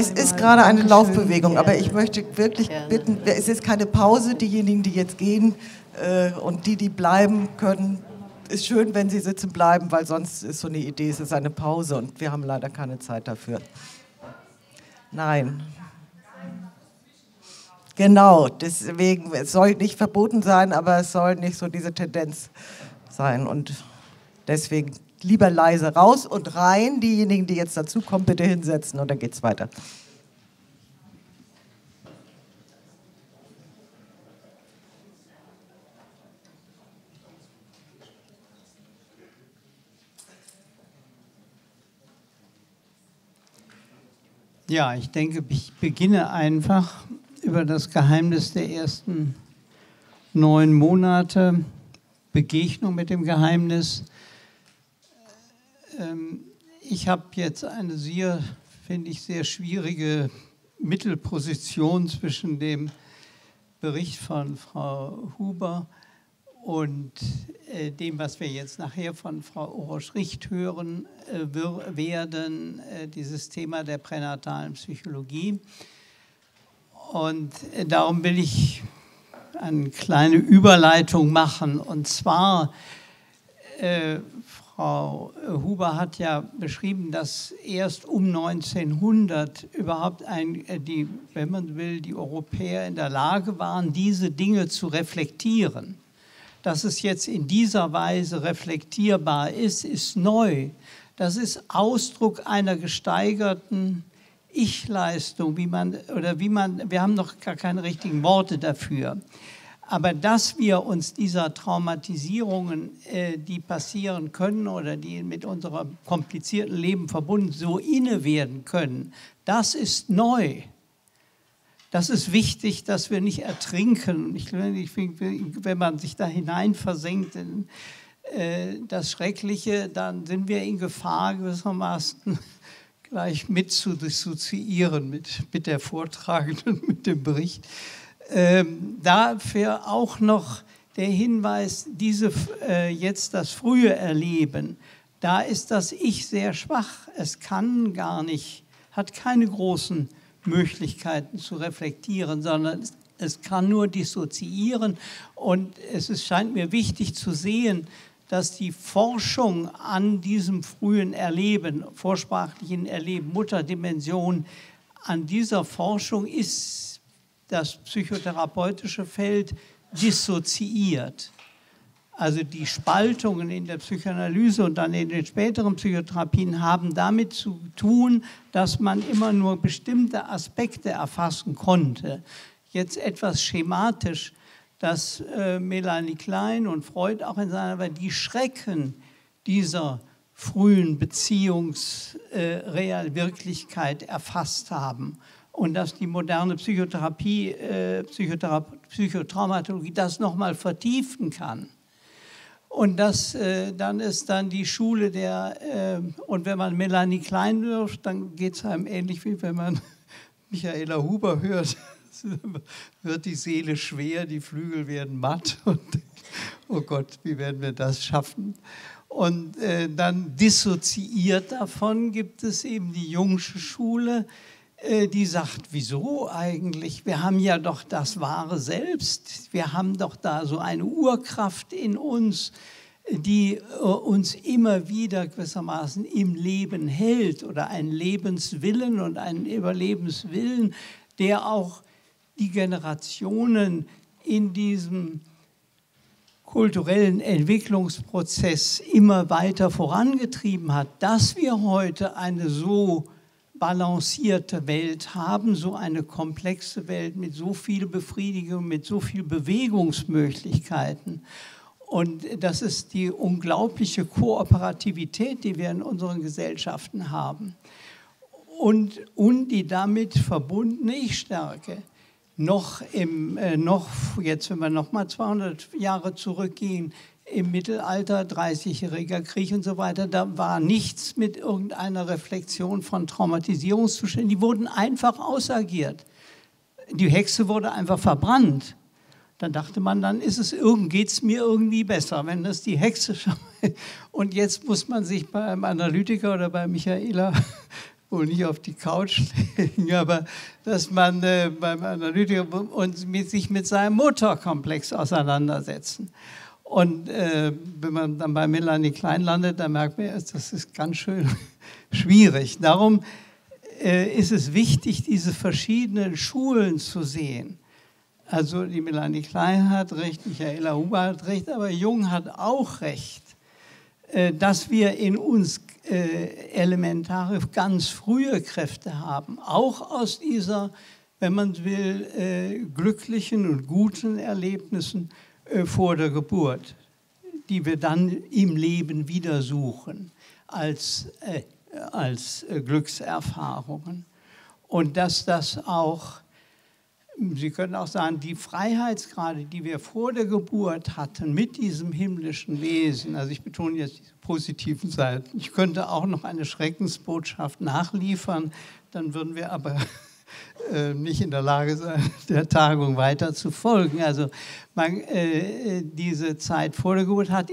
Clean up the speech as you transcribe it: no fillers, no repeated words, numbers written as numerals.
Es ist gerade eine Laufbewegung, aber ich möchte wirklich bitten, es ist keine Pause, diejenigen, die jetzt gehen und die, die bleiben können, ist schön, wenn sie sitzen bleiben, weil sonst ist so eine Idee, es ist eine Pause und wir haben leider keine Zeit dafür. Nein. Genau, deswegen, es soll nicht verboten sein, aber es soll nicht so diese Tendenz sein und deswegen lieber leise raus und rein. Diejenigen, die jetzt dazukommen, bitte hinsetzen und dann geht's weiter. Ja, ich denke, ich beginne einfach über das Geheimnis der ersten 9 Monate, Begegnung mit dem Geheimnis. Ich habe jetzt eine sehr, finde ich, sehr schwierige Mittelposition zwischen dem Bericht von Frau Huber und dem, was wir jetzt nachher von Frau Orosch-Richt hören werden, dieses Thema der pränatalen Psychologie. Und darum will ich eine kleine Überleitung machen. Und zwar, Frau Huber hat ja beschrieben, dass erst um 1900 überhaupt, wenn man will, die Europäer in der Lage waren, diese Dinge zu reflektieren. Dass es jetzt in dieser Weise reflektierbar ist, ist neu. Das ist Ausdruck einer gesteigerten Ich-Leistung, wir haben noch gar keine richtigen Worte dafür. Aber dass wir uns dieser Traumatisierungen, die passieren können oder die mit unserem komplizierten Leben verbunden, so inne werden können, das ist neu. Das ist wichtig, dass wir nicht ertrinken. Ich finde, wenn man sich da hinein versenkt in das Schreckliche, dann sind wir in Gefahr gewissermaßen, gleich mit zu dissoziieren mit der Vortragenden, mit dem Bericht. Dafür auch noch der Hinweis, jetzt das frühe Erleben, da ist das Ich sehr schwach. Es kann gar nicht, hat keine großen Möglichkeiten zu reflektieren, sondern es kann nur dissoziieren. Und es scheint mir wichtig zu sehen, dass die Forschung an diesem frühen Erleben, vorsprachlichen Erleben, Mutterdimension, an dieser Forschung ist das psychotherapeutische Feld dissoziiert. Also die Spaltungen in der Psychoanalyse und dann in den späteren Psychotherapien haben damit zu tun, dass man immer nur bestimmte Aspekte erfassen konnte. Jetzt etwas schematisch, dass Melanie Klein und Freud auch in seiner Weise die Schrecken dieser frühen Beziehungsrealwirklichkeit erfasst haben und dass die moderne Psychotherapie, Psychotraumatologie das nochmal vertiefen kann. Und das, dann ist dann die Schule der, und wenn man Melanie Klein hört, dann geht es einem ähnlich wie wenn man Michaela Huber hört. Wird die Seele schwer, die Flügel werden matt und oh Gott, wie werden wir das schaffen? Und dann dissoziiert davon gibt es eben die Jungsche Schule, die sagt, wieso eigentlich? Wir haben ja doch das wahre Selbst, wir haben doch da so eine Urkraft in uns, die uns immer wieder gewissermaßen im Leben hält oder einen Lebenswillen und einen Überlebenswillen, der auch die Generationen in diesem kulturellen Entwicklungsprozess immer weiter vorangetrieben hat, dass wir heute eine so balancierte Welt haben, so eine komplexe Welt mit so viel Befriedigung, mit so viel Bewegungsmöglichkeiten. Und das ist die unglaubliche Kooperativität, die wir in unseren Gesellschaften haben. Und die damit verbundene Ich-Stärke. Jetzt, wenn wir nochmal 200 Jahre zurückgehen, im Mittelalter, 30-jähriger Krieg und so weiter, da war nichts mit irgendeiner Reflexion von Traumatisierungszuständen. Die wurden einfach ausagiert. Die Hexe wurde einfach verbrannt. Dann dachte man, dann geht es mir irgendwie besser, wenn das die Hexe. Und jetzt muss man sich beim Analytiker oder bei Michaela wohl nicht auf die Couch legen, aber dass man beim Analytiker sich mit seinem Motorkomplex auseinandersetzen. Und wenn man dann bei Melanie Klein landet, dann merkt man erst, das ist ganz schön schwierig. Darum ist es wichtig, diese verschiedenen Schulen zu sehen. Also die Melanie Klein hat recht, Michaela Huber hat recht, aber Jung hat auch recht, dass wir in uns elementare, ganz frühe Kräfte haben, auch aus dieser, wenn man will, glücklichen und guten Erlebnissen vor der Geburt, die wir dann im Leben wieder suchen als Glückserfahrungen. Und dass das auch, Sie können auch sagen, die Freiheitsgrade, die wir vor der Geburt hatten mit diesem himmlischen Wesen, also ich betone jetzt diese positiven Seiten, ich könnte auch noch eine Schreckensbotschaft nachliefern, dann würden wir aber nicht in der Lage sein, der Tagung weiter zu folgen. Also diese Zeit vor der Geburt hat